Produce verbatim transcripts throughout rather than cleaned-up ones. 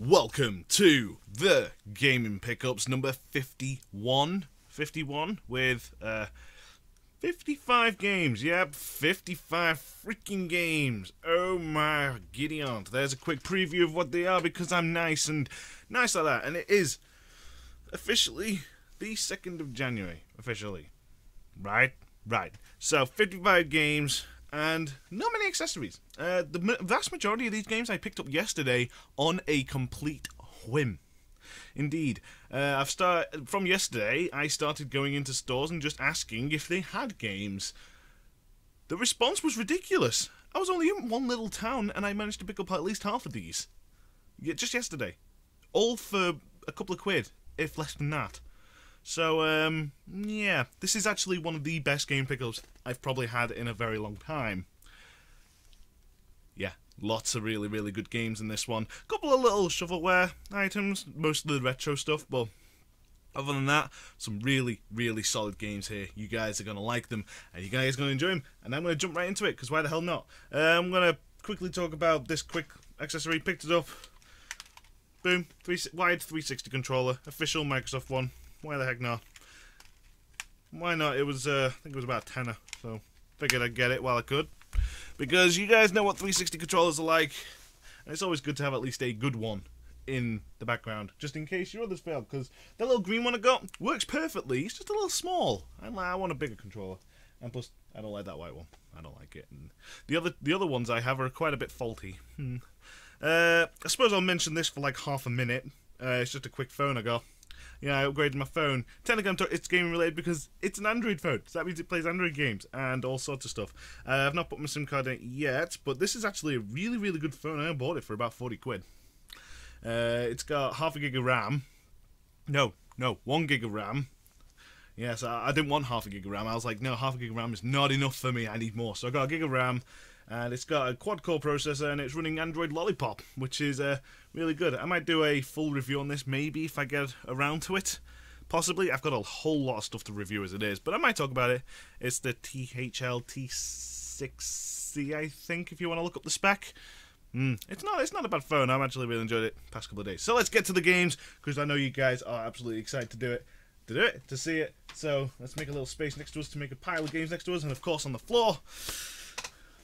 Welcome to the Gaming Pickups number fifty-one, fifty-one with uh, fifty-five games. Yep, fifty-five freaking games. Oh my giddy aunt. There's a quick preview of what they are because I'm nice and nice like that. And it is officially the second of January, officially. Right? Right. So fifty-five games. And not many accessories. Uh, the vast majority of these games I picked up yesterday on a complete whim. Indeed, uh, I've started from yesterday. I started going into stores and just asking if they had games. The response was ridiculous. I was only in one little town, and I managed to pick up at least half of these. Yeah, just yesterday, all for a couple of quid, if less than that. So, um, yeah, this is actually one of the best game pickups I've probably had in a very long time. Yeah, lots of really, really good games in this one. A couple of little shovelware items, mostly the retro stuff, but other than that, some really, really solid games here. You guys are going to like them, and you guys are going to enjoy them, and I'm going to jump right into it, because why the hell not? Uh, I'm going to quickly talk about this quick accessory. Picked it up. Boom. Three, wired three sixty controller. Official Microsoft one. Why the heck not? Why not? It was, uh, I think it was about a tenner, so figured I'd get it while I could. Because you guys know what three sixty controllers are like, and it's always good to have at least a good one in the background, just in case your others fail, because that little green one I got works perfectly, it's just a little small. I'm like, I want a bigger controller, and plus, I don't like that white one. I don't like it. And the other the other ones I have are quite a bit faulty. Hmm. Uh, I suppose I'll mention this for like half a minute. Uh, it's just a quick phone I got. Yeah, I upgraded my phone. Technically, it's gaming related because it's an Android phone, so that means it plays Android games and all sorts of stuff. Uh, I've not put my SIM card in it yet, but this is actually a really, really good phone. I bought it for about forty quid. Uh, it's got half a gig of RAM. No, no, one gig of RAM. Yes, yeah, so I didn't want half a gig of RAM. I was like, no, half a gig of RAM is not enough for me. I need more. So I got a gig of RAM, and it's got a quad-core processor, and it's running Android Lollipop, which is uh, really good. I might do a full review on this, maybe, if I get around to it. Possibly. I've got a whole lot of stuff to review as it is, but I might talk about it. It's the T H L T six C, I think, if you want to look up the spec. Mm, it's not It's not a bad phone. I've actually really enjoyed it the past couple of days. So let's get to the games, because I know you guys are absolutely excited to do it. To do it, to see it. So let's make a little space next to us to make a pile of games next to us, and of course on the floor.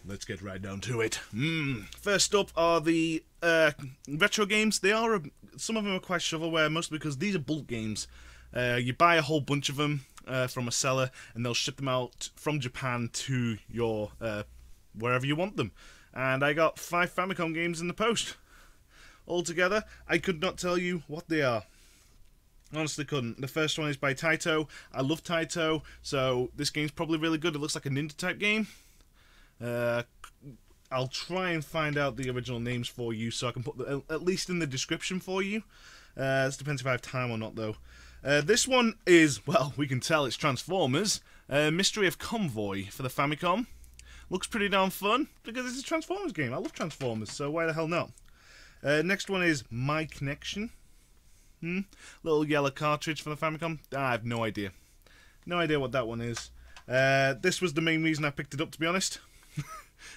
Let's get right down to it. Mm. First up are the uh, retro games. They are a, some of them are quite shovelware, mostly because these are bulk games. Uh, you buy a whole bunch of them uh, from a seller, and they'll ship them out from Japan to your uh, wherever you want them. And I got five Famicom games in the post. Altogether, I could not tell you what they are. Honestly couldn't. The first one is by Taito. I love Taito, so this game's probably really good. It looks like a ninja type game. Uh, I'll try and find out the original names for you, so I can put the, at least in the description for you. Uh, it depends if I have time or not, though. Uh, this one is, well, we can tell it's Transformers. Uh, Mystery of Convoy for the Famicom. Looks pretty darn fun, because it's a Transformers game. I love Transformers, so why the hell not? Uh, next one is My Connection. Hmm? Little yellow cartridge for the Famicom. Ah, I have no idea. No idea what that one is. Uh, this was the main reason I picked it up, to be honest.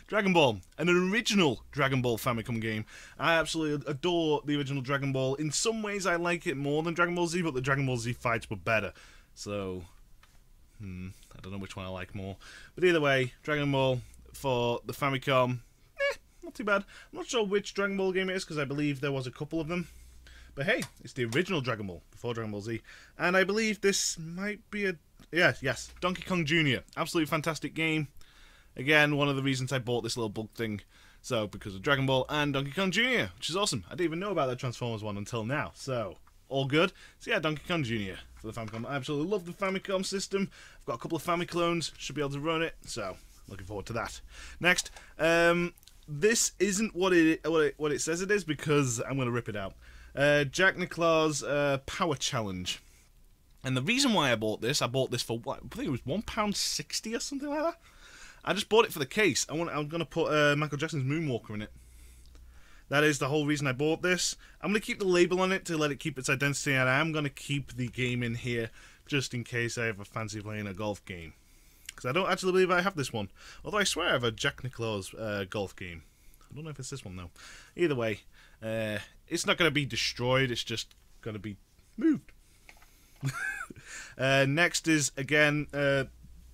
Dragon Ball, an original Dragon Ball Famicom game. I absolutely adore the original Dragon Ball. In some ways, I like it more than Dragon Ball Z, but the Dragon Ball Z fights were better. So, hmm, I don't know which one I like more. But either way, Dragon Ball for the Famicom, eh, not too bad. I'm not sure which Dragon Ball game it is, because I believe there was a couple of them. But hey, it's the original Dragon Ball, before Dragon Ball Z. And I believe this might be a... Yes, yes, Donkey Kong Junior Absolutely fantastic game. Again, one of the reasons I bought this little bug thing, so because of Dragon Ball and Donkey Kong Junior, which is awesome. I didn't even know about that Transformers one until now, so all good. So yeah, Donkey Kong Junior for the Famicom. I absolutely love the Famicom system. I've got a couple of Famiclones, should be able to run it, so looking forward to that. Next, um, this isn't what it, what it what it says it is, because I'm going to rip it out. Uh, Jack Nicklaus uh, Power Challenge. And the reason why I bought this, I bought this for, what, I think it was one pound sixty or something like that. I just bought it for the case. I want, I'm going to put uh, Michael Jackson's Moonwalker in it. That is the whole reason I bought this. I'm going to keep the label on it to let it keep its identity, and I am going to keep the game in here just in case I ever fancy playing a golf game. Because I don't actually believe I have this one. Although I swear I have a Jack Nicklaus uh, golf game. I don't know if it's this one though. Either way, uh, it's not going to be destroyed. It's just going to be moved. uh, next is, again, uh,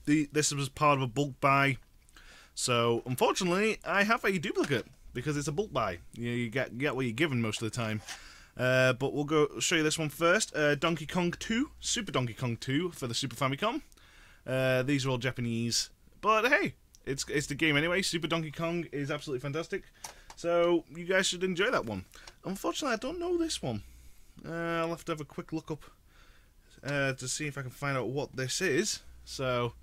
the this was part of a bulk buy. So, unfortunately, I have a duplicate because it's a bulk buy. You know, you get, get what you're given most of the time. Uh, but we'll go show you this one first. Uh, Donkey Kong two, Super Donkey Kong two for the Super Famicom. Uh, these are all Japanese, but hey, it's it's the game anyway. Super Donkey Kong is absolutely fantastic, so you guys should enjoy that one. Unfortunately, I don't know this one. Uh, I'll have to have a quick look up uh, to see if I can find out what this is. So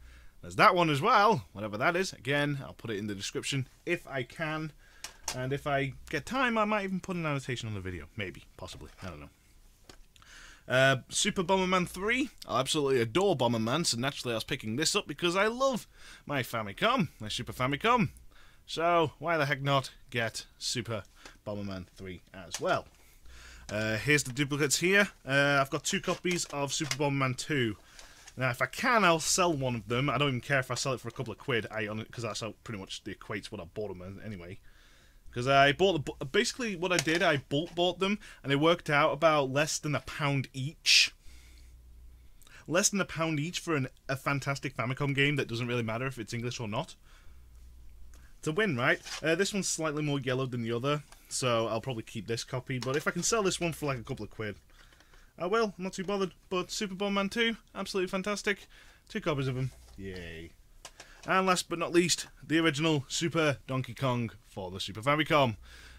there's that one as well, whatever that is. Again, I'll put it in the description if I can. And if I get time, I might even put an annotation on the video. Maybe. Possibly. I don't know. Uh, Super Bomberman three. I absolutely adore Bomberman, so naturally I was picking this up because I love my Famicom, my Super Famicom. So, why the heck not get Super Bomberman three as well? Uh, here's the duplicates here. Uh, I've got two copies of Super Bomberman two. Now, if I can, I'll sell one of them. I don't even care if I sell it for a couple of quid, I on it because that's how pretty much equates what I bought them as anyway. Because I bought, the, basically what I did, I bulk bought them, and they worked out about less than a pound each. Less than a pound each for an, a fantastic Famicom game that doesn't really matter if it's English or not. It's a win, right? Uh, this one's slightly more yellowed than the other, so I'll probably keep this copy. But if I can sell this one for like a couple of quid, I will. I'm not too bothered. But Super Bomberman two, absolutely fantastic. Two copies of them. Yay. And last but not least, the original Super Donkey Kong for the Super Famicom.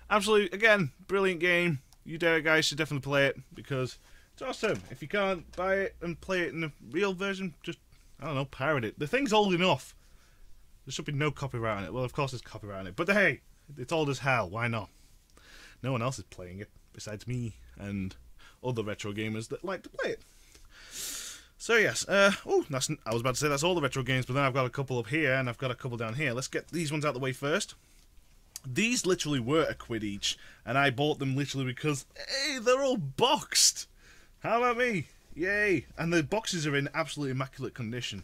Absolutely, again, brilliant game. You dare guys should definitely play it because it's awesome. If you can't buy it and play it in the real version, just, I don't know, pirate it. The thing's old enough. There should be no copyright on it. Well, of course there's copyright on it. But hey, it's old as hell. Why not? No one else is playing it besides me and other retro gamers that like to play it. So yes, uh, oh, that's, I was about to say that's all the retro games, but then I've got a couple up here and I've got a couple down here. Let's get these ones out of the way first. These literally were a quid each, and I bought them literally because, hey, they're all boxed! How about me? Yay! And the boxes are in absolutely immaculate condition.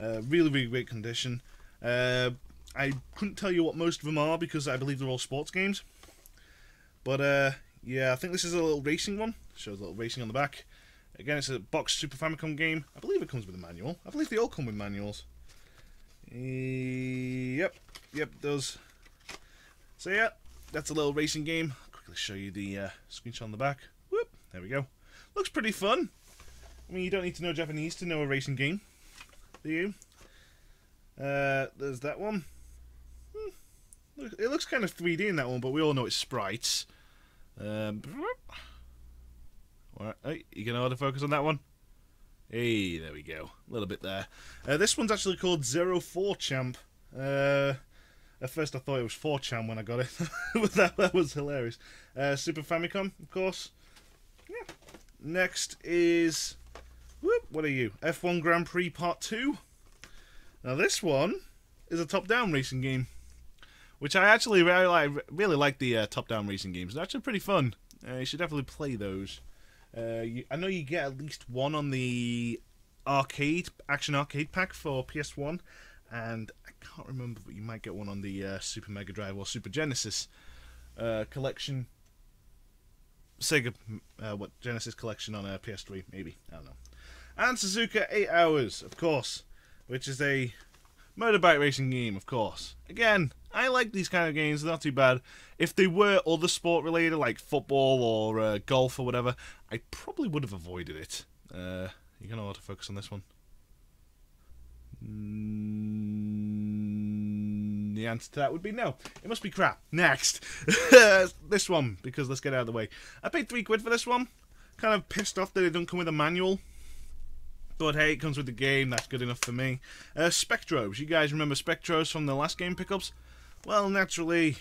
Uh, really, really great condition. Uh, I couldn't tell you what most of them are because I believe they're all sports games. But uh, yeah, I think this is a little racing one. Shows a little racing on the back. Again, it's a boxed Super Famicom game. I believe it comes with a manual. I believe they all come with manuals. Yep, yep, it does. So yeah, that's a little racing game. I'll quickly show you the uh, screenshot on the back. Whoop, there we go. Looks pretty fun. I mean, you don't need to know Japanese to know a racing game, do you? Uh, there's that one. Hmm. It looks kind of three D in that one, but we all know it's sprites. Um... All right. Hey, you gonna autofocus on that one? Hey, there we go. A little bit there. Uh, this one's actually called zero four champ. Uh, at first I thought it was four chan when I got it. that, that was hilarious. Uh, Super Famicom, of course. Yeah. Next is... Whoop, what are you? F one Grand Prix Part two. Now this one is a top-down racing game. Which I actually really like, really like the uh, top-down racing games. They're actually pretty fun. Uh, you should definitely play those. Uh, you, I know you get at least one on the arcade Action Arcade Pack for P S one, and I can't remember, but you might get one on the uh, Super Mega Drive or Super Genesis uh, collection. Sega, uh, what Genesis collection on a uh, P S three, maybe, I don't know. And Suzuka Eight Hours, of course, which is a motorbike racing game, of course. Again, I like these kind of games, they're not too bad. If they were other sport related, like football or uh, golf or whatever, I probably would have avoided it. Uh, you're going to want to focus on this one. Mm, the answer to that would be no. It must be crap. Next. This one, because let's get out of the way. I paid three quid for this one. Kind of pissed off that it doesn't come with a manual. But hey, it comes with the game, that's good enough for me. Uh, Spectros, you guys remember Spectros from the last game pickups? Well, naturally,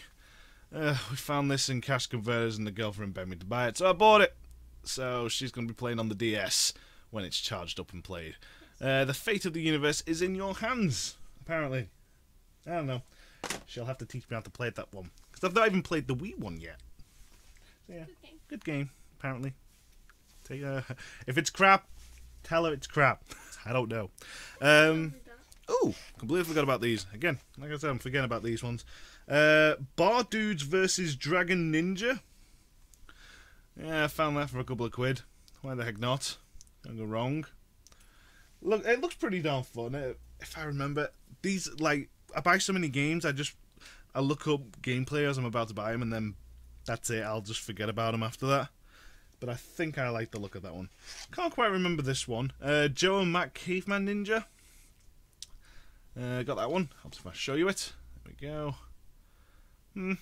uh, we found this in cash converters and the girlfriend begged me to buy it, so I bought it. So she's going to be playing on the D S when it's charged up and played. Uh, the fate of the universe is in your hands, apparently. I don't know. She'll have to teach me how to play that one. Because I've not even played the Wii one yet. So yeah, good game, good game apparently. Take, uh, if it's crap, tell her it's crap. I don't know. Um, oh, completely forgot about these. Again, like I said, I'm forgetting about these ones. Uh, Bar Dudes versus Dragon Ninja. Yeah, I found that for a couple of quid. Why the heck not? Don't go wrong. Look, it looks pretty darn fun. It, if I remember, these, like, I buy so many games, I just, I look up gameplay as I'm about to buy them, and then that's it. I'll just forget about them after that. But I think I like the look of that one. Can't quite remember this one. Uh, Joe and Matt Caveman Ninja. Uh, got that one. I'll just show you it. There we go. Hmm.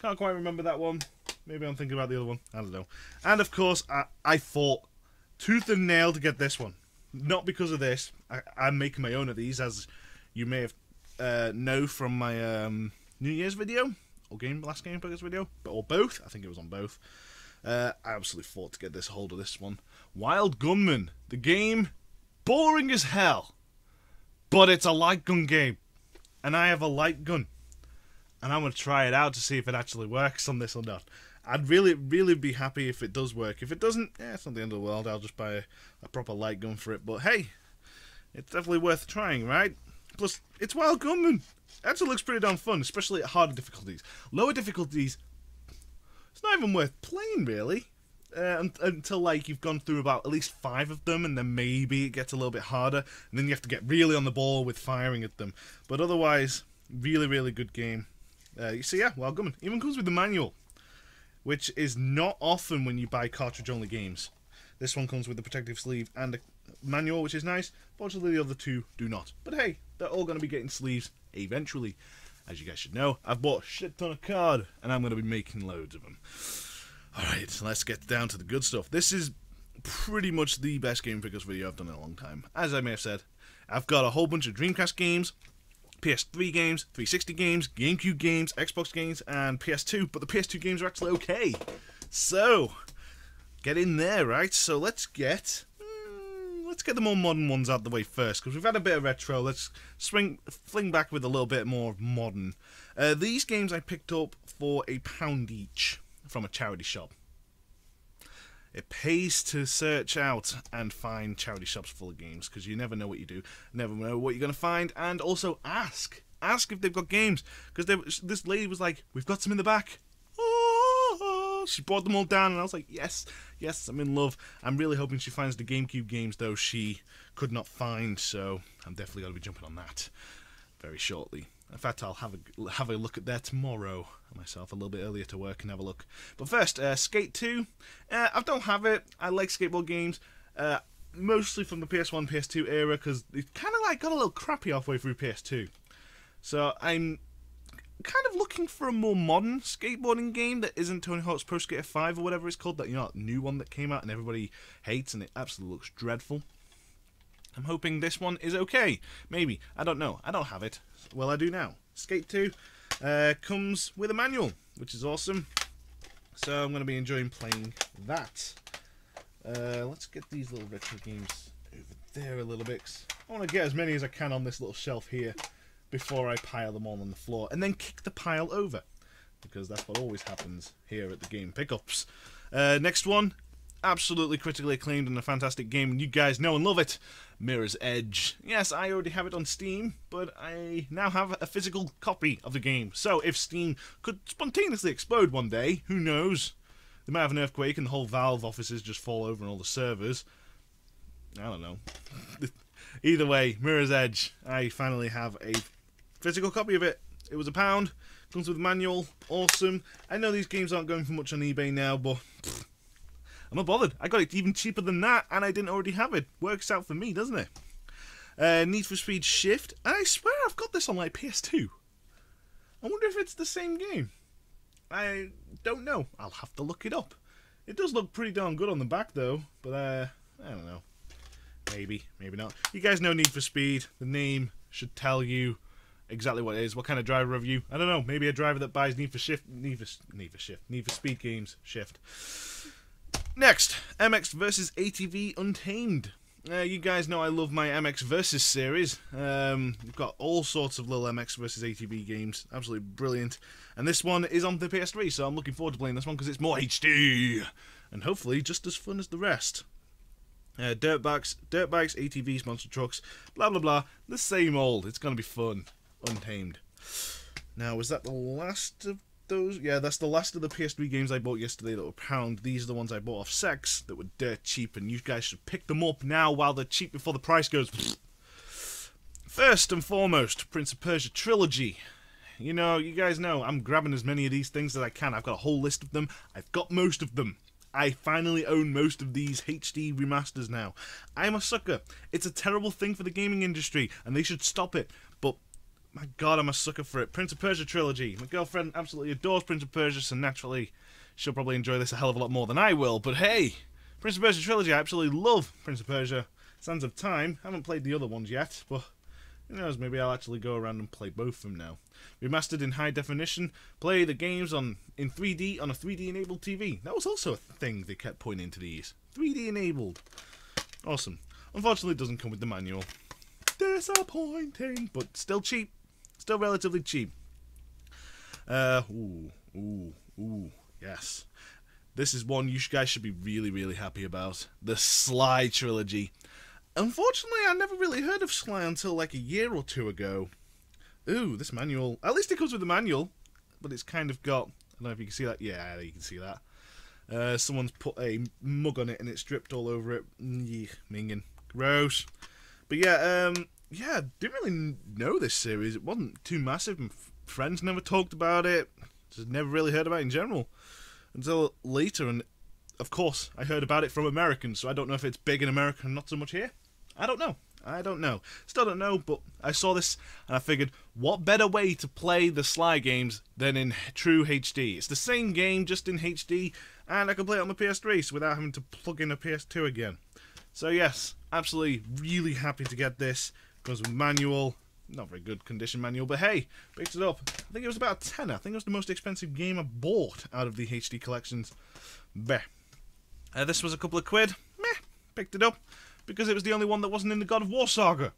Can't quite remember that one. Maybe I'm thinking about the other one. I don't know. And of course, I, I fought tooth and nail to get this one. Not because of this. I, I'm making my own of these, as you may have uh, know from my um, New Year's video. Or game last Game Breakers video. Or both. I think it was on both. Uh, I absolutely fought to get this hold of this one. Wild Gunman. The game, boring as hell. But it's a light gun game. And I have a light gun. And I'm going to try it out to see if it actually works on this or not. I'd really, really be happy if it does work. If it doesn't, yeah, it's not the end of the world. I'll just buy a, a proper light gun for it. But hey, it's definitely worth trying, right? Plus, it's Wild Gunman. It actually looks pretty damn fun, especially at harder difficulties. Lower difficulties, it's not even worth playing, really. Uh, until, like, you've gone through about at least five of them, and then maybe it gets a little bit harder. And then you have to get really on the ball with firing at them. But otherwise, really, really good game. Uh, you see, yeah, Wild Gunman. Even comes with the manual, which is not often when you buy cartridge-only games. This one comes with the protective sleeve and a manual, which is nice. Fortunately, the other two do not. But hey, they're all going to be getting sleeves eventually. As you guys should know, I've bought a shit ton of card, and I'm going to be making loads of them. Alright, so let's get down to the good stuff. This is pretty much the best Game Figures video I've done in a long time. As I may have said, I've got a whole bunch of Dreamcast games, P S three games, three sixty games, GameCube games, Xbox games, and P S two, but the P S two games are actually okay. So, get in there, right? So let's get, mm, let's get the more modern ones out of the way first, because we've had a bit of retro. Let's swing, fling back with a little bit more modern. Uh, these games I picked up for a pound each from a charity shop. It pays to search out and find charity shops full of games, because you never know what you do, never know what you're going to find, and also ask. Ask if they've got games, because this lady was like, we've got some in the back. Oh, she brought them all down, and I was like, yes, yes, I'm in love. I'm really hoping she finds the GameCube games, though, she could not find, so I'm definitely going to be jumping on that very shortly. In fact, I'll have a, have a look at that tomorrow myself, a little bit earlier to work and have a look. But first, uh, Skate two. Uh, I don't have it. I like skateboard games, uh, mostly from the P S one, P S two era, because it kind of like got a little crappy halfway through P S two. So I'm kind of looking for a more modern skateboarding game that isn't Tony Hawk's Pro Skater five or whatever it's called, that, you know, that new one that came out and everybody hates and it absolutely looks dreadful. I'm hoping this one is okay. Maybe. I don't know. I don't have it. Well, I do now. Skate two uh, comes with a manual, which is awesome. So I'm going to be enjoying playing that. Uh, let's get these little retro games over there a little bit. I want to get as many as I can on this little shelf here before I pile them all on the floor. And then kick the pile over. Because that's what always happens here at the game pickups. Uh, next one. Absolutely critically acclaimed and a fantastic game, and you guys know and love it. Mirror's Edge. Yes, I already have it on Steam, but I now have a physical copy of the game. So if Steam could spontaneously explode one day, who knows? They might have an earthquake and the whole Valve offices just fall over and all the servers. I don't know. Either way, Mirror's Edge. I finally have a physical copy of it. It was a pound. Comes with a manual. Awesome. I know these games aren't going for much on eBay now, but pfft, I'm not bothered. I got it even cheaper than that, and I didn't already have it. Works out for me, doesn't it? Uh, Need for Speed Shift. And I swear I've got this on my P S two. I wonder if it's the same game. I don't know. I'll have to look it up. It does look pretty darn good on the back, though. But, uh, I don't know. Maybe. Maybe not. You guys know Need for Speed. The name should tell you exactly what it is. What kind of driver are you? I don't know. Maybe a driver that buys Need for Shift. Need for, Need for Shift. Need for Speed games. Shift. Next, M X versus A T V Untamed. Uh, you guys know I love my M X versus series. Um, we've got all sorts of little M X versus A T V games. Absolutely brilliant. And this one is on the P S three, so I'm looking forward to playing this one because it's more H D. And hopefully just as fun as the rest. Uh, dirt bikes, dirt bikes, A T Vs, monster trucks, blah, blah, blah. The same old. It's going to be fun. Untamed. Now, was that the last of those? Yeah, that's the last of the P S three games I bought yesterday that were pound. These are the ones I bought off Sex that were dirt cheap, and you guys should pick them up now while they're cheap before the price goes. First and foremost, Prince of Persia Trilogy. You know, you guys know, I'm grabbing as many of these things as I can. I've got a whole list of them. I've got most of them. I finally own most of these H D remasters now. I'm a sucker. It's a terrible thing for the gaming industry, and they should stop it. But, my god, I'm a sucker for it. Prince of Persia Trilogy. My girlfriend absolutely adores Prince of Persia, so naturally, she'll probably enjoy this a hell of a lot more than I will. But hey, Prince of Persia Trilogy, I absolutely love Prince of Persia. Sands of Time. I haven't played the other ones yet, but who knows, maybe I'll actually go around and play both of them now. Remastered in high definition, play the games on in three D on a three D enabled T V. That was also a thing they kept pointing to these. three D enabled. Awesome. Unfortunately, it doesn't come with the manual. Disappointing, but still cheap. Still relatively cheap. Uh, ooh, ooh, ooh, yes. This is one you guys should be really, really happy about. The Sly Trilogy. Unfortunately, I never really heard of Sly until like a year or two ago. Ooh, this manual. At least it comes with the manual, but it's kind of got... I don't know if you can see that. Yeah, you can see that. Uh, someone's put a mug on it and it's dripped all over it. Yee, minging. Gross. But yeah, um, yeah, didn't really know this series. It wasn't too massive, and friends never talked about it. Just never really heard about it in general until later. And of course, I heard about it from Americans, so I don't know if it's big in America and not so much here. I don't know. I don't know. Still don't know, but I saw this and I figured, what better way to play the Sly games than in true H D? It's the same game, just in H D, and I can play it on the P S three so without having to plug in a P S two again. So yes, absolutely really happy to get this. It comes with manual, not very good condition manual, but hey, picked it up. I think it was about a tenner. I think it was the most expensive game I bought out of the H D collections. Beh. Uh, this was a couple of quid. Meh. Picked it up because it was the only one that wasn't in the God of War saga.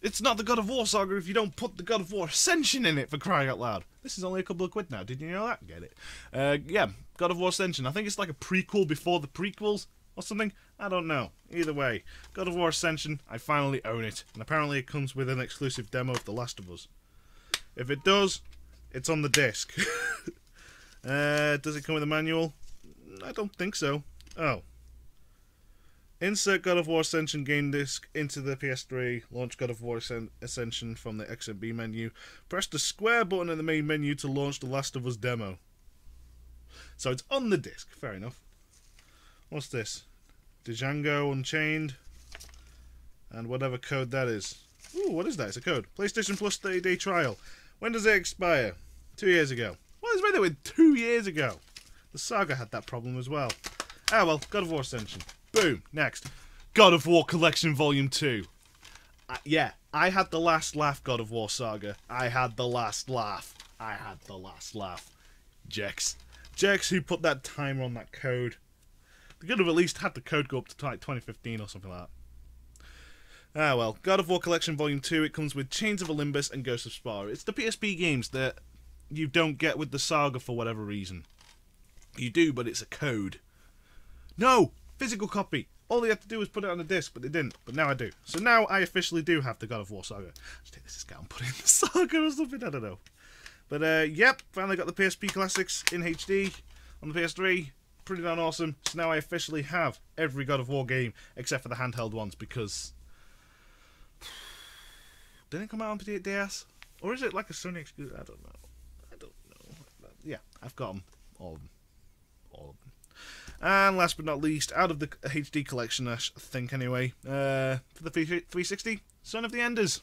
It's not the God of War saga if you don't put the God of War Ascension in it, for crying out loud. This is only a couple of quid now. Did you know that? Get it. Uh, yeah, God of War Ascension. I think it's like a prequel before the prequels or something. I don't know. Either way, God of War Ascension, I finally own it. And apparently it comes with an exclusive demo of The Last of Us. If it does, it's on the disc. uh, does it come with a manual? I don't think so. Oh. Insert God of War Ascension game disc into the P S three. Launch God of War Ascension from the X M B menu. Press the square button in the main menu to launch The Last of Us demo. So it's on the disc. Fair enough. What's this? Django Unchained. And whatever code that is. Ooh, what is that? It's a code. PlayStation Plus thirty day trial. When does it expire? Two years ago. What is with it with two years ago? The saga had that problem as well. Ah well, God of War Ascension. Boom. Next. God of War Collection Volume two. Uh, yeah, I had the last laugh, God of War saga. I had the last laugh. I had the last laugh. Jex. Jex, who put that timer on that code. They could have at least had the code go up to like twenty fifteen or something like that. Ah well, God of War Collection Volume two. It comes with Chains of Olympus and Ghost of Sparta. It's the P S P games that you don't get with the saga for whatever reason. You do, but it's a code. No! Physical copy! All they had to do was put it on a disc, but they didn't. But now I do. So now I officially do have the God of War saga. Just take this discount and put it in the saga or something, I don't know. But uh, yep, finally got the P S P classics in H D on the P S three. Pretty darn awesome. So now I officially have every God of War game, except for the handheld ones, because... didn't it come out on D S? Or is it like a Sony exclusive? I don't know. I don't know. Yeah, I've got them. All of them. All of them. And last but not least, out of the H D collection, I think anyway, uh, for the three sixty, Zone of the Enders.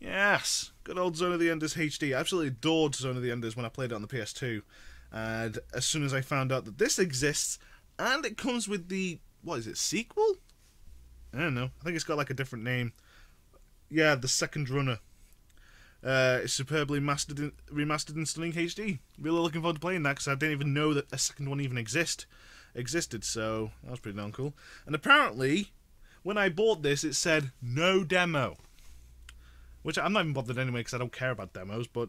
Yes, good old Zone of the Enders H D. I absolutely adored Zone of the Enders when I played it on the P S two, and as soon as I found out that this exists, and it comes with the, what is it, sequel? I don't know, I think it's got like a different name. Yeah, the second runner. Uh, it's superbly mastered in, remastered in stunning H D. Really looking forward to playing that, because I didn't even know that a second one even exist existed, so that was pretty darn cool. And apparently, when I bought this, it said, no demo. Which, I'm not even bothered anyway, because I don't care about demos, but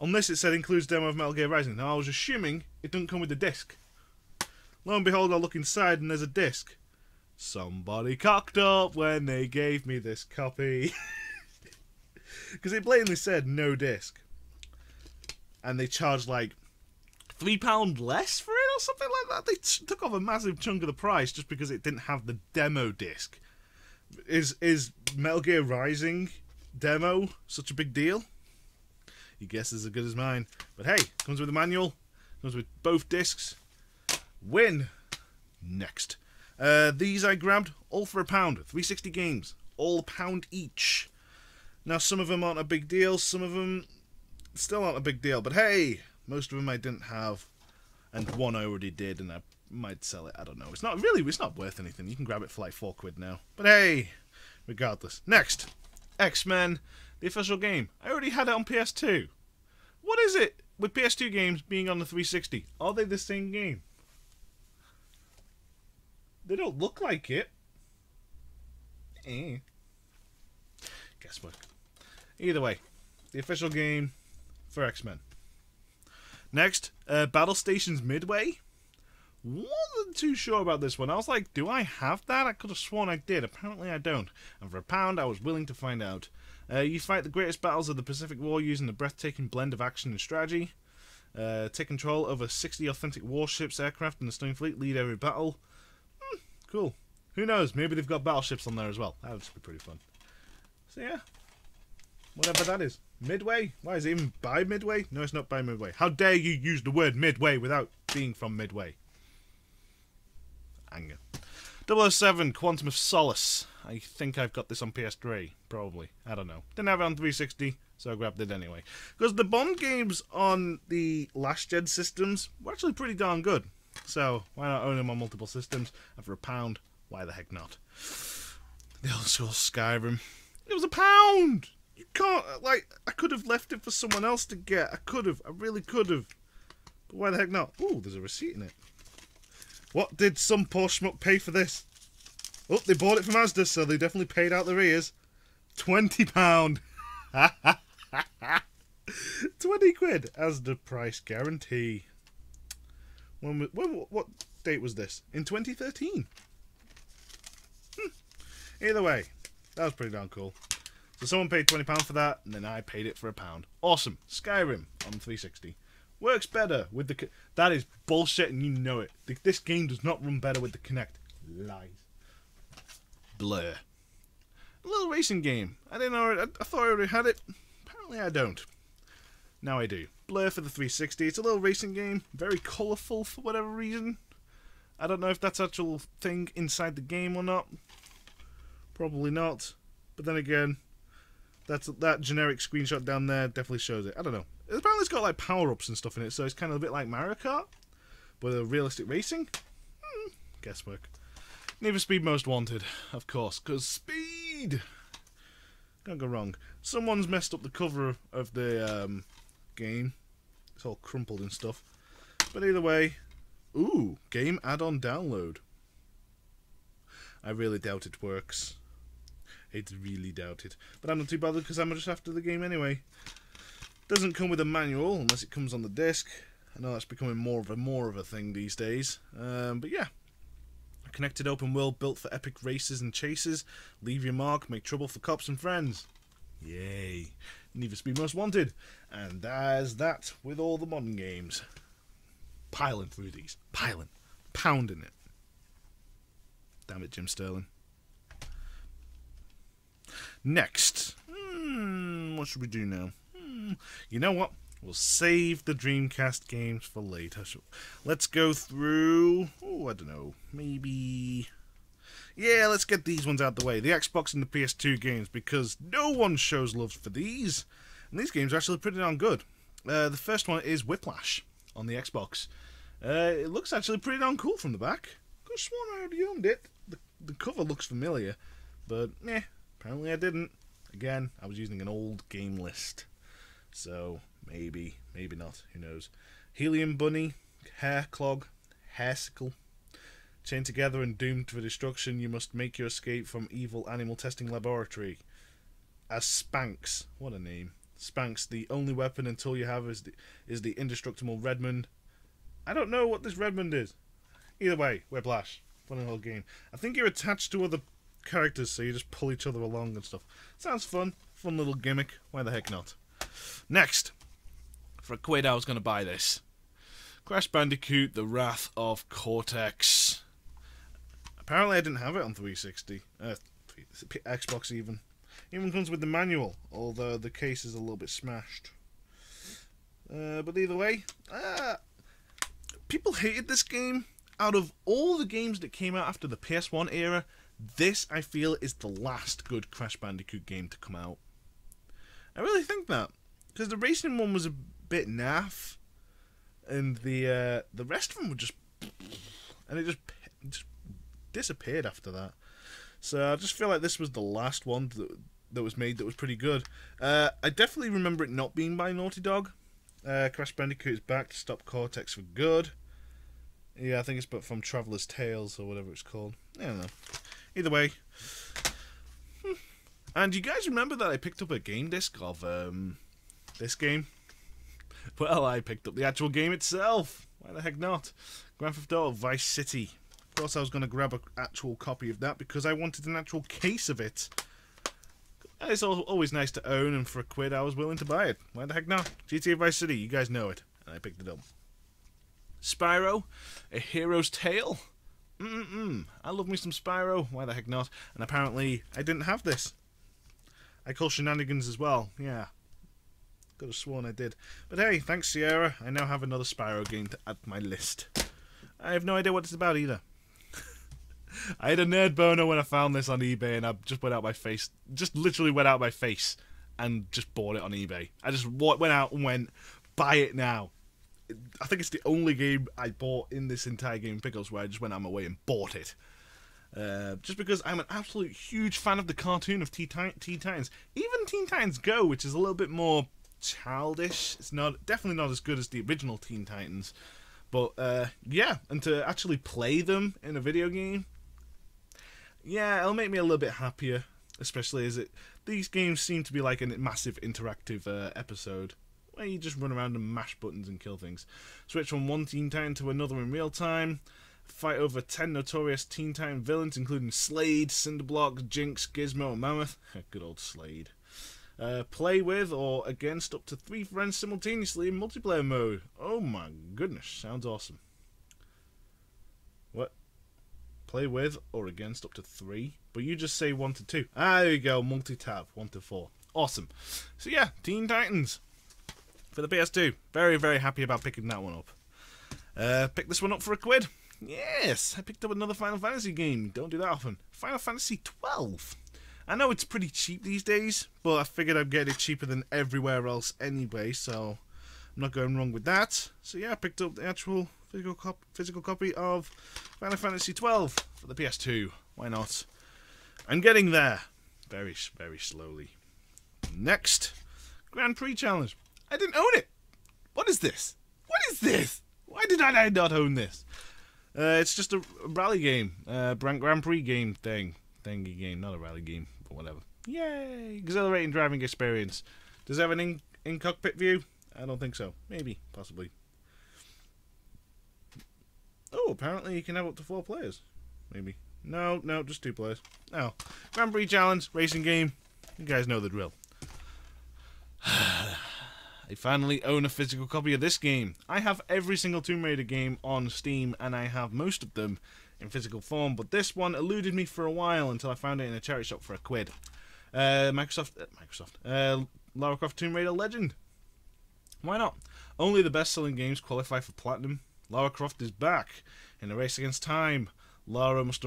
on this it said, includes demo of Metal Gear Rising. Now, I was assuming it didn't come with a disc. Lo and behold, I look inside, and there's a disc. Somebody cocked up when they gave me this copy. Because it blatantly said no disc. and they charged like three pound less for it or something like that. They t took off a massive chunk of the price just because it didn't have the demo disc. Is is Metal Gear Rising demo such a big deal? Your guess is as good as mine. But hey, comes with a manual, comes with both discs. Win. Next. Uh, these I grabbed all for a pound. three sixty games, all a pound each. Now some of them aren't a big deal, some of them still aren't a big deal. But hey, most of them I didn't have, and one I already did, and I might sell it. I don't know. It's not really. It's not worth anything. You can grab it for like four quid now. But hey, regardless. Next, X-Men, the official game. I already had it on P S two. What is it with P S two games being on the three sixty? Are they the same game? They don't look like it. Eh. Guesswork. Either way, the official game for X-Men. Next, uh, Battle Stations Midway. Wasn't too sure about this one. I was like, do I have that? I could have sworn I did. Apparently I don't. And for a pound, I was willing to find out. Uh, you fight the greatest battles of the Pacific War using a breathtaking blend of action and strategy. Uh, take control over sixty authentic warships, aircraft, and the Stone Fleet. Lead every battle. Hmm, cool. Who knows? Maybe they've got battleships on there as well. That would just be pretty fun. So yeah. Whatever that is. Midway? Why is it even by Midway? No, it's not by Midway. How dare you use the word Midway without being from Midway? Anger. double oh seven, Quantum of Solace. I think I've got this on P S three, probably. I don't know. Didn't have it on three sixty, so I grabbed it anyway. Because the Bond games on the last-gen systems were actually pretty darn good. So, why not own them on multiple systems? And for a pound, why the heck not? The old school Skyrim. It was a pound! You can't, like, I could have left it for someone else to get. I could have. I really could have. But why the heck not? Ooh, there's a receipt in it. What did some poor schmuck pay for this? Oh, they bought it from Asda, so they definitely paid out their ears. twenty pound. twenty quid. Asda price guarantee. When, we, when what date was this? In twenty thirteen. Hmm. Either way, that was pretty darn cool. So someone paid twenty pound for that, and then I paid it for a pound. Awesome. Skyrim on three sixty. Works better with the... That is bullshit and you know it. The, this game does not run better with the Kinect. Lies. Blur. A little racing game. I didn't know... I, I thought I already had it. Apparently I don't. Now I do. Blur for the three sixty. It's a little racing game. Very colourful for whatever reason. I don't know if that's actual thing inside the game or not. Probably not. But then again, that's that generic screenshot down there definitely shows it. I don't know. Apparently it's got like power-ups and stuff in it, so it's kind of a bit like Mario Kart, but a realistic racing? Hmm, guesswork. Need for Speed Most Wanted, of course, because speed! Can't go wrong. Someone's messed up the cover of the um, game. It's all crumpled and stuff. But either way, ooh, game add-on download. I really doubt it works. It's really doubted. But I'm not too bothered because I'm just after the game anyway. Doesn't come with a manual unless it comes on the disc. I know that's becoming more of a more of a thing these days. Um, but yeah, a connected open world built for epic races and chases. Leave your mark, make trouble for cops and friends. Yay! Need for Speed Most Wanted, and there's that with all the modern games. Piling through these, piling, pounding it. Damn it, Jim Sterling. Next, mm, what should we do now? You know what? We'll save the Dreamcast games for later. So let's go through... Oh, I don't know. Maybe... Yeah, let's get these ones out of the way. The Xbox and the P S two games, because no one shows love for these. And these games are actually pretty darn good. Uh, the first one is Whiplash on the Xbox. Uh, it looks actually pretty darn cool from the back. I could have sworn I already owned it. The, the cover looks familiar. But, eh, apparently I didn't. Again, I was using an old game list. So, maybe, maybe not, who knows. Helium Bunny, Hair Clog, Hairsicle. Chained together and doomed for destruction, you must make your escape from evil animal testing laboratory. As Spanx, what a name. Spanx, the only weapon and tool you have is the, is the indestructible Redmond. I don't know what this Redmond is. Either way, Whiplash. Fun and whole game. I think you're attached to other characters, so you just pull each other along and stuff. Sounds fun. Fun little gimmick. Why the heck not? Next, For a quid I was going to buy this. Crash Bandicoot, The Wrath of Cortex. Apparently I didn't have it on three sixty. Uh, Xbox even. It even comes with the manual, although the case is a little bit smashed. Uh, but either way, uh, people hated this game. Out of all the games that came out after the P S one era, this, I feel, is the last good Crash Bandicoot game to come out. I really think that. Because the racing one was a bit naff. And the uh, the rest of them were just... And it just, just disappeared after that. So I just feel like this was the last one that, that was made that was pretty good. Uh, I definitely remember it not being by Naughty Dog. Uh, Crash Bandicoot is back to stop Cortex for good. Yeah, I think it's but from Traveler's Tales or whatever it's called. I don't know. Either way. And you guys remember that I picked up a game disc of um, this game? Well, I picked up the actual game itself. Why the heck not? Grand Theft Auto Vice City. Of course I was going to grab an actual copy of that because I wanted an actual case of it. It's always nice to own, and for a quid I was willing to buy it. Why the heck not? G T A Vice City, you guys know it. And I picked it up. Spyro, A Hero's Tale. Mm-mm. I love me some Spyro. Why the heck not? And apparently, I didn't have this. I call shenanigans as well. Yeah. Could have sworn I did. But hey, thanks Sierra. I now have another Spyro game to add to my list. I have no idea what it's about either. I had a nerd boner when I found this on eBay, and I just went out my face. Just literally went out my face and just bought it on eBay. I just went out and went, buy it now. I think it's the only game I bought in this entire game of Pickles where I just went out my way and bought it. Uh, just because I'm an absolute huge fan of the cartoon of Teen Titans. Even Teen Titans Go, which is a little bit more childish. It's not definitely not as good as the original Teen Titans. But, uh, yeah, and to actually play them in a video game, yeah, it'll make me a little bit happier. Especially as it these games seem to be like a massive interactive uh, episode, where you just run around and mash buttons and kill things. Switch from one Teen Titan to another in real time. Fight over ten notorious Teen Titan villains, including Slade, Cinderblock, Jinx, Gizmo, and Mammoth. Good old Slade. Uh, play with or against up to three friends simultaneously in multiplayer mode. Oh my goodness, sounds awesome. What? Play with or against up to three? But you just say one to two. Ah, there you go, multi-tab, one to four. Awesome. So yeah, Teen Titans. For the P S two. Very, very happy about picking that one up. Uh, pick this one up for a quid. Yes, I picked up another Final Fantasy game. Don't do that often. Final Fantasy twelve. I know it's pretty cheap these days, but I figured I'd get it cheaper than everywhere else anyway, so I'm not going wrong with that. So yeah, I picked up the actual physical, cop physical copy of Final Fantasy twelve for the P S two. Why not? I'm getting there. Very, very slowly. Next, Grand Prix Challenge. I didn't own it. What is this? What is this? Why did I not own this? Uh, it's just a rally game, uh, Grand Prix game thing, thingy game, not a rally game, but whatever. Yay! Exhilarating driving experience. Does it have an in, in cockpit view? I don't think so. Maybe, possibly. Oh, apparently you can have up to four players. Maybe. No, no, just two players. No. Grand Prix Challenge racing game. You guys know the drill. I finally own a physical copy of this game. I have every single Tomb Raider game on Steam, and I have most of them in physical form, but this one eluded me for a while until I found it in a charity shop for a quid. Uh, Microsoft, uh, Microsoft, uh, Lara Croft Tomb Raider Legend. Why not? Only the best-selling games qualify for platinum. Lara Croft is back in a race against time. Lara must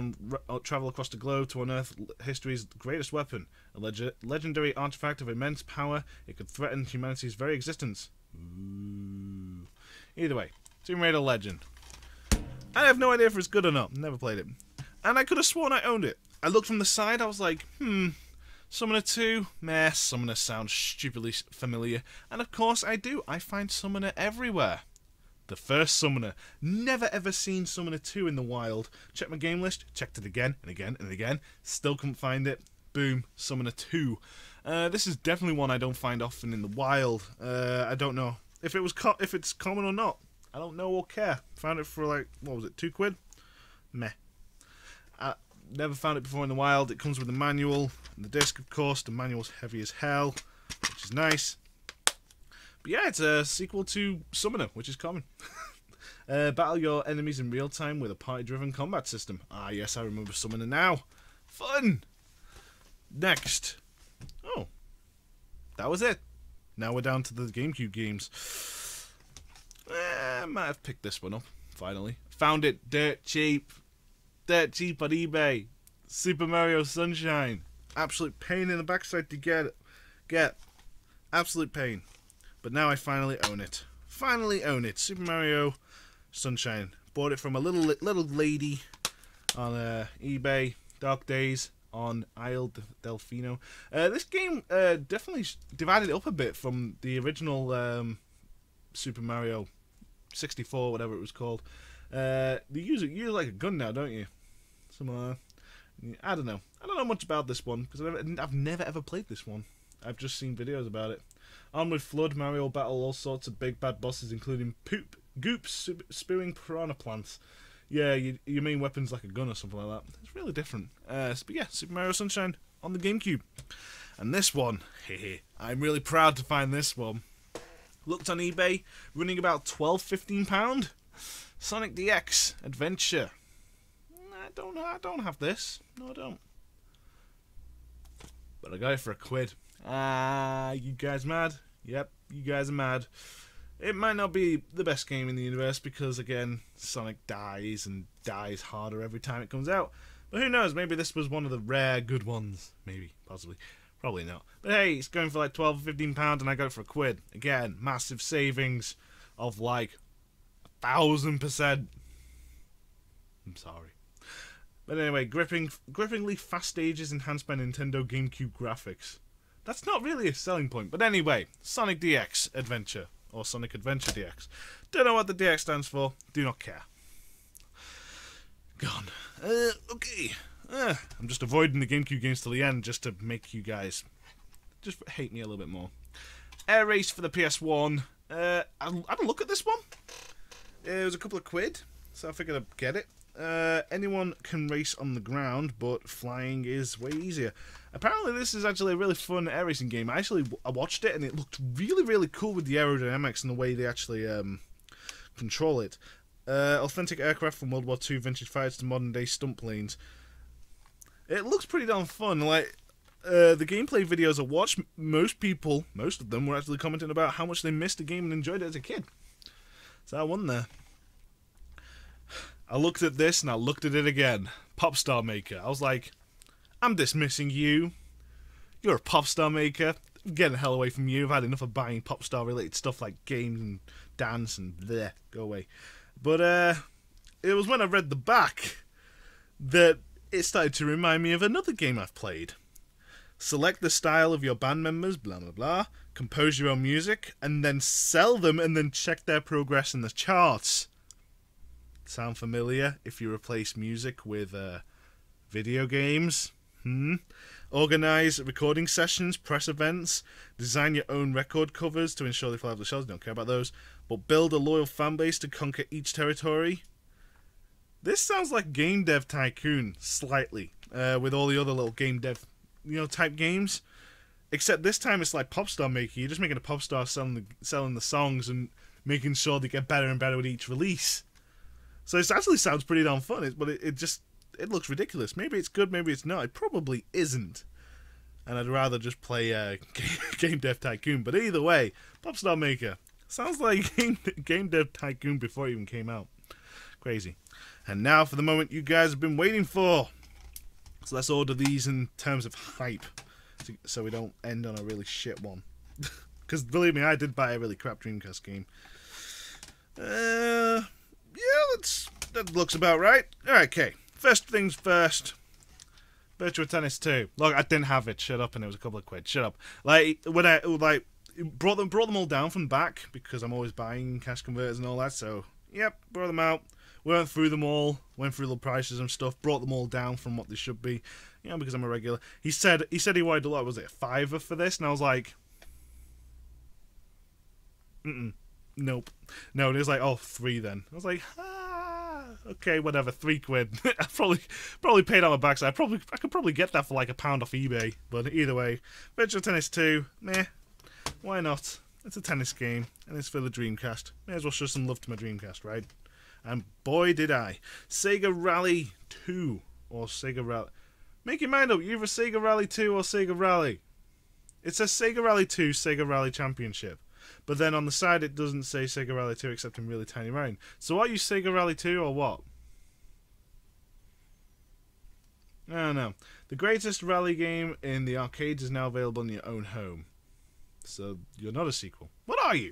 travel across the globe to unearth history's greatest weapon, a leg legendary artifact of immense power. It could threaten humanity's very existence. Ooh. Either way, Tomb Raider Legend. I have no idea if it's good or not. Never played it. And I could have sworn I owned it. I looked from the side, I was like, hmm, Summoner two? Meh, Summoner sounds stupidly familiar. And of course I do. I find Summoner everywhere. The first Summoner. Never ever seen Summoner two in the wild. Checked my game list, checked it again and again and again. Still couldn't find it. Boom, Summoner two. Uh, this is definitely one I don't find often in the wild. Uh, I don't know if it was co if it's common or not. I don't know or care. Found it for like, what was it, two quid? Meh. I never found it before in the wild. It comes with a manual and the disc, of course. The manual's heavy as hell, which is nice. But yeah, it's a sequel to Summoner, which is common. uh, battle your enemies in real time with a party-driven combat system. Ah, yes, I remember Summoner now. Fun! Next. Oh. That was it. Now we're down to the GameCube games. Eh, I might have picked this one up, finally. Found it dirt cheap. Dirt cheap on eBay. Super Mario Sunshine. Absolute pain in the backside to get. Get. Absolute pain. But now I finally own it. Finally own it. Super Mario Sunshine. Bought it from a little little lady on uh, eBay. Dark Days on Isle Delfino. Uh, this game uh, definitely divided up a bit from the original um, Super Mario sixty-four, whatever it was called. Uh, you use it, you use like a gun now, don't you? Somewhere. I don't know. I don't know much about this one because I've, I've never ever played this one. I've just seen videos about it. Armed with Flood, Mario will battle all sorts of big bad bosses, including poop, goop, spewing piranha plants. Yeah, you, you mean weapons like a gun or something like that. It's really different. Uh, but yeah, Super Mario Sunshine on the GameCube. And this one, hehe, I'm really proud to find this one. Looked on eBay, running about twelve, fifteen pound. Sonic D X Adventure. I don't know. I don't have this. No, I don't. But I got it for a quid. Ah, uh, you guys mad? Yep, you guys are mad. It might not be the best game in the universe because, again, Sonic dies and dies harder every time it comes out. But who knows? Maybe this was one of the rare good ones. Maybe, possibly, probably not. But hey, it's going for like twelve, fifteen pounds, and I got it for a quid. Again, massive savings of like a thousand percent. I'm sorry. But anyway, gripping, grippingly fast stages enhanced by Nintendo GameCube graphics. That's not really a selling point. But anyway, Sonic D X Adventure, or Sonic Adventure D X. Don't know what the D X stands for. Do not care. Gone. Uh, okay. Uh, I'm just avoiding the GameCube games till the end just to make you guys just hate me a little bit more. Air Race for the P S one. Uh, I had a look at this one. It was a couple of quid, so I figured I'd get it. Uh, anyone can race on the ground, but flying is way easier. Apparently this is actually a really fun air racing game. I actually I watched it and it looked really, really cool with the aerodynamics and the way they actually um, control it. Uh, authentic aircraft from World War Two, vintage fighters to modern day stunt planes. It looks pretty damn fun. Like uh, the gameplay videos I watched, most people, most of them, were actually commenting about how much they missed the game and enjoyed it as a kid. So I won there. I looked at this and I looked at it again. Popstar Maker. I was like, I'm dismissing you. You're a Popstar Maker. I'm getting the hell away from you. I've had enough of buying Popstar related stuff like games and dance and bleh. Go away. But uh, it was when I read the back that it started to remind me of another game I've played. Select the style of your band members, blah blah blah. Compose your own music and then sell them and then check their progress in the charts. Sound familiar? If you replace music with uh, video games, hmm? Organize recording sessions, press events, design your own record covers to ensure they fly off the shelves. Don't care about those, but build a loyal fan base to conquer each territory. This sounds like Game Dev Tycoon slightly, uh, with all the other little game dev, you know, type games. Except this time it's like Popstar Maker. You're just making a pop star selling the selling the songs and making sure they get better and better with each release. So it actually sounds pretty damn fun, but it, it just, it looks ridiculous. Maybe it's good, maybe it's not. It probably isn't. And I'd rather just play uh, Game Dev Tycoon. But either way, Popstar Maker. Sounds like Game, Game Dev Tycoon before it even came out. Crazy. And now for the moment you guys have been waiting for. So let's order these in terms of hype. So, so we don't end on a really shit one. Because believe me, I did buy a really crap Dreamcast game. Uh... Yeah, that's, that looks about right. Alright, okay. First things first. Virtua Tennis two. Look, I didn't have it. Shut up, and it was a couple of quid. Shut up. Like when I like brought them brought them all down from back because I'm always buying cash converters and all that. So yep, brought them out. We went through them all. Went through the prices and stuff. Brought them all down from what they should be. You know, because I'm a regular. He said he said he wanted a lot. Was it a fiver for this? And I was like, mm-mm. Nope. No, and it was like, oh, three then. I was like, ah, okay, whatever, three quid. I probably probably paid out my backside. I probably I could probably get that for like a pound off eBay. But either way, Virtua Tennis two, meh, why not? It's a tennis game, and it's for the Dreamcast. May as well show some love to my Dreamcast, right? And boy did I. Sega Rally two, or Sega Rally... Make your mind up, you're either Sega Rally two or Sega Rally. It says Sega Rally two, Sega Rally Championship. But then on the side it doesn't say Sega Rally two except in really tiny writing. So are you Sega Rally two or what? I don't know. The greatest rally game in the arcades is now available in your own home. So you're not a sequel. What are you?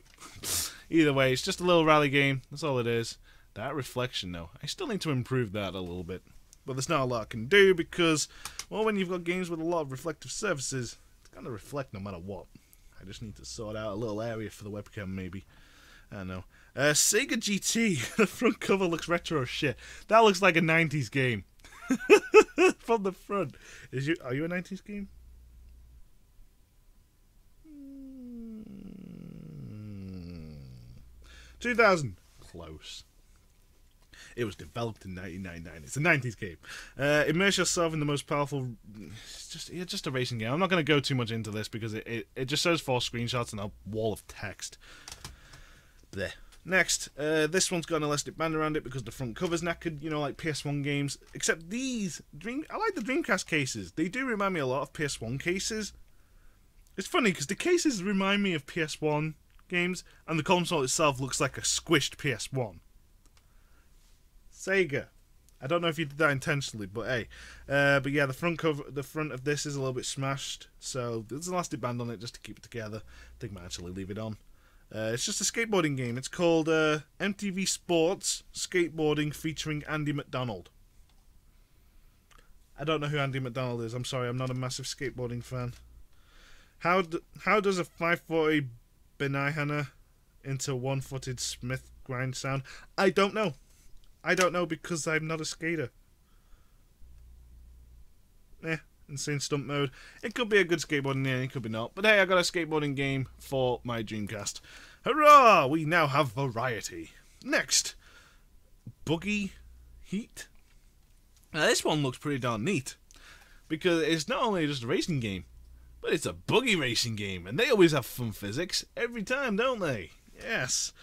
Either way, it's just a little rally game. That's all it is. That reflection, though. I still need to improve that a little bit. But there's not a lot I can do because, well, when you've got games with a lot of reflective surfaces, it's going to reflect no matter what. I just need to sort out a little area for the webcam, maybe. I don't know. Uh, Sega G T. The front cover looks retro as shit. That looks like a nineties game. From the front. Is you? Are you a nineties game? two thousand. Close. It was developed in nineteen ninety-nine. It's a nineties game. Uh, immerse yourself in the most powerful... It's just, yeah, just a racing game. I'm not going to go too much into this because it, it, it just shows four screenshots and a wall of text. There. Next, uh, this one's got an elastic band around it because the front cover's knackered, you know, like P S one games. Except these, Dream, I like the Dreamcast cases. They do remind me a lot of P S one cases. It's funny because the cases remind me of P S one games, and the console itself looks like a squished P S one. Sega. I don't know if you did that intentionally, but hey. Uh, but yeah, the front cover, the front of this is a little bit smashed, so there's an elastic band on it just to keep it together. I think I might actually leave it on. Uh, it's just a skateboarding game. It's called uh, M T V Sports Skateboarding featuring Andy McDonald. I don't know who Andy McDonald is. I'm sorry, I'm not a massive skateboarding fan. How do, how does a five forty Benihana into one-footed Smith grind sound? I don't know. I don't know because I'm not a skater. Eh. Insane stunt mode. It could be a good skateboarding game, it could be not. But hey, I got a skateboarding game for my Dreamcast. Hurrah! We now have variety. Next, Buggy Heat. Now this one looks pretty darn neat because it's not only just a racing game, but it's a buggy racing game, and they always have fun physics every time, don't they? Yes.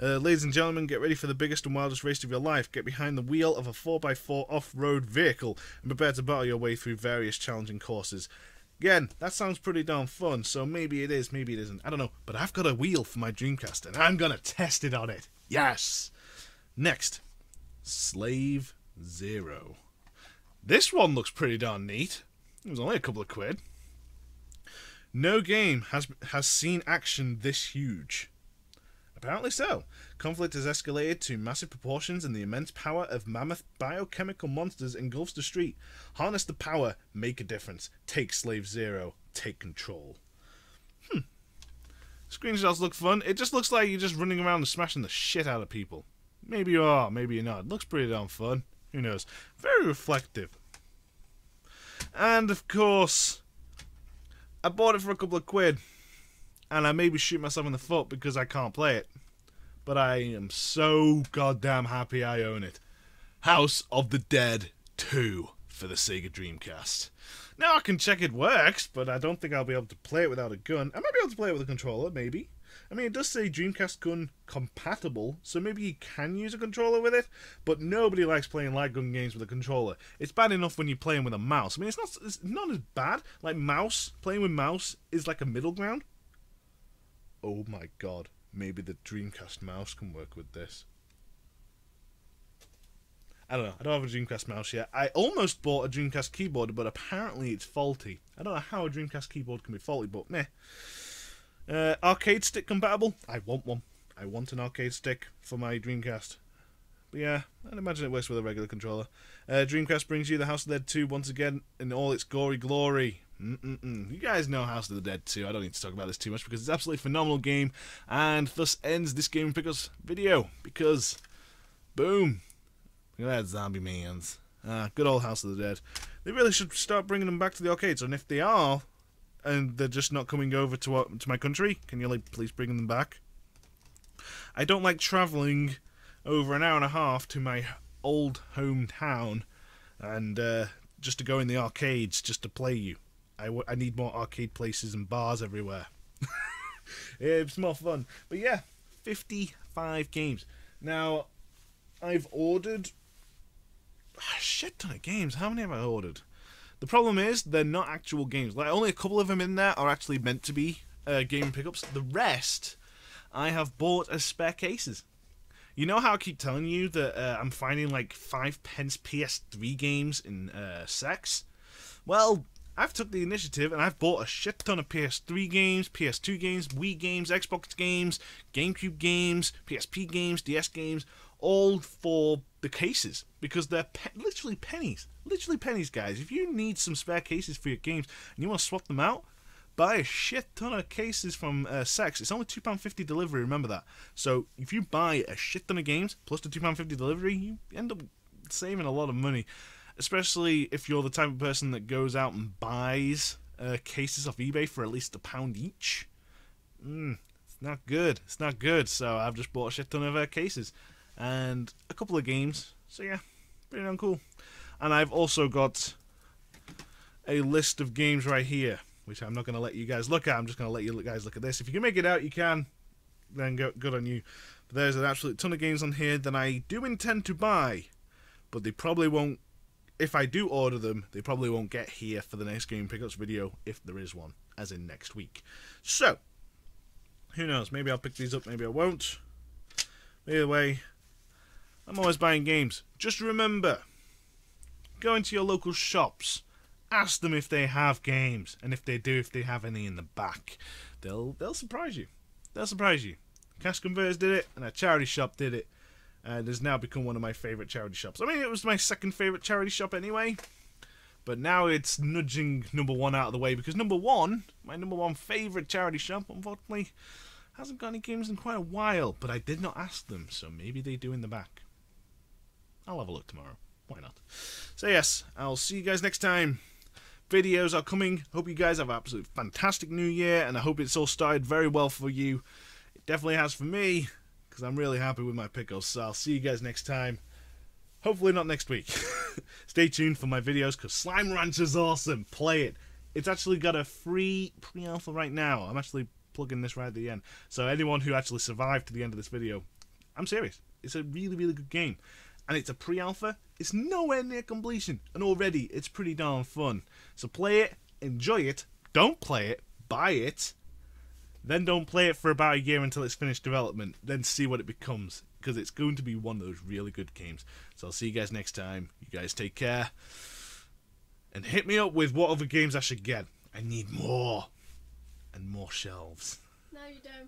Uh, ladies and gentlemen, get ready for the biggest and wildest race of your life. Get behind the wheel of a four by four off-road vehicle and prepare to battle your way through various challenging courses. Again, that sounds pretty darn fun, so maybe it is, maybe it isn't. I don't know, but I've got a wheel for my Dreamcast, and I'm going to test it on it. Yes! Next, Slave Zero. This one looks pretty darn neat. It was only a couple of quid. No game has has seen action this huge. Apparently so. Conflict has escalated to massive proportions and the immense power of mammoth biochemical monsters engulfs the street. Harness the power, make a difference. Take Slave Zero, take control. Hmm. Screenshots look fun. It just looks like you're just running around and smashing the shit out of people. Maybe you are, maybe you're not. It looks pretty damn fun. Who knows? Very reflective. And of course, I bought it for a couple of quid. And I maybe shoot myself in the foot because I can't play it. But I am so goddamn happy I own it. House of the Dead two for the Sega Dreamcast. Now I can check it works, but I don't think I'll be able to play it without a gun. I might be able to play it with a controller, maybe. I mean, it does say Dreamcast gun compatible, so maybe you can use a controller with it. But nobody likes playing light gun games with a controller. It's bad enough when you're playing with a mouse. I mean, it's not, it's not as bad. Like, mouse, playing with mouse is like a middle ground. Oh my god, maybe the Dreamcast mouse can work with this. I don't know, I don't have a Dreamcast mouse yet. I almost bought a Dreamcast keyboard, but apparently it's faulty. I don't know how a Dreamcast keyboard can be faulty, but meh. Uh, arcade stick compatible? I want one. I want an arcade stick for my Dreamcast. But yeah, I'd imagine it works with a regular controller. Uh, Dreamcast brings you the House of the Dead two once again in all its gory glory. Mm-mm-mm. You guys know House of the Dead two. I don't need to talk about this too much because it's an absolutely phenomenal game, and thus ends this Game and Pickles video because, boom, look at that zombie man's. Ah, good old House of the Dead. They really should start bringing them back to the arcades, and if they are, and they're just not coming over to uh, to my country, can you like please bring them back? I don't like travelling over an hour and a half to my old hometown, and uh, just to go in the arcades just to play you. I, w I need more arcade places and bars everywhere. It's more fun. But yeah, fifty-five games. Now, I've ordered a shit ton of games. How many have I ordered? The problem is, they're not actual games. Like, only a couple of them in there are actually meant to be uh, game pickups. The rest, I have bought as spare cases. You know how I keep telling you that uh, I'm finding like five pence P S three games in uh, sex? Well, I've took the initiative and I've bought a shit ton of P S three games, P S two games, Wii games, Xbox games, GameCube games, P S P games, D S games, all for the cases because they're pe literally pennies. Literally pennies, guys. If you need some spare cases for your games and you want to swap them out, buy a shit ton of cases from uh, Sex. It's only two pounds fifty delivery, remember that. So if you buy a shit ton of games, plus the two pounds fifty delivery, you end up saving a lot of money. Especially if you're the type of person that goes out and buys uh, cases off eBay for at least a pound each. Mm, it's not good. It's not good. So I've just bought a shit ton of uh, cases. And a couple of games. So yeah, pretty damn cool. And I've also got a list of games right here, which I'm not going to let you guys look at. I'm just going to let you guys look at this. If you can make it out, you can. Then go, good on you. But there's an absolute ton of games on here that I do intend to buy. But they probably won't, if I do order them, they probably won't get here for the next game pickups video, if there is one, as in next week. So, who knows? Maybe I'll pick these up, maybe I won't. Either way, I'm always buying games. Just remember, go into your local shops. Ask them if they have games, and if they do, if they have any in the back, they'll they'll surprise you. They'll surprise you. Cash Converters did it, and a charity shop did it, and has now become one of my favourite charity shops. I mean, it was my second favourite charity shop anyway, but now it's nudging number one out of the way because number one, my number one favourite charity shop, unfortunately, hasn't got any games in quite a while. But I did not ask them, so maybe they do in the back. I'll have a look tomorrow. Why not? So yes, I'll see you guys next time. Videos are coming. Hope you guys have an absolute fantastic new year, and I hope it's all started very well for you. It definitely has for me, because I'm really happy with my pickles. So I'll see you guys next time. Hopefully not next week. Stay tuned for my videos, because Slime Ranch is awesome. Play it. It's actually got a free pre-alpha right now. I'm actually plugging this right at the end. So anyone who actually survived to the end of this video, I'm serious. It's a really, really good game. And it's a pre-alpha. It's nowhere near completion, and already it's pretty darn fun. So play it, enjoy it, don't play it, buy it, then don't play it for about a year until it's finished development, then see what it becomes, because it's going to be one of those really good games. So I'll see you guys next time. You guys take care, and hit me up with what other games I should get. I need more, and more shelves. No, you don't.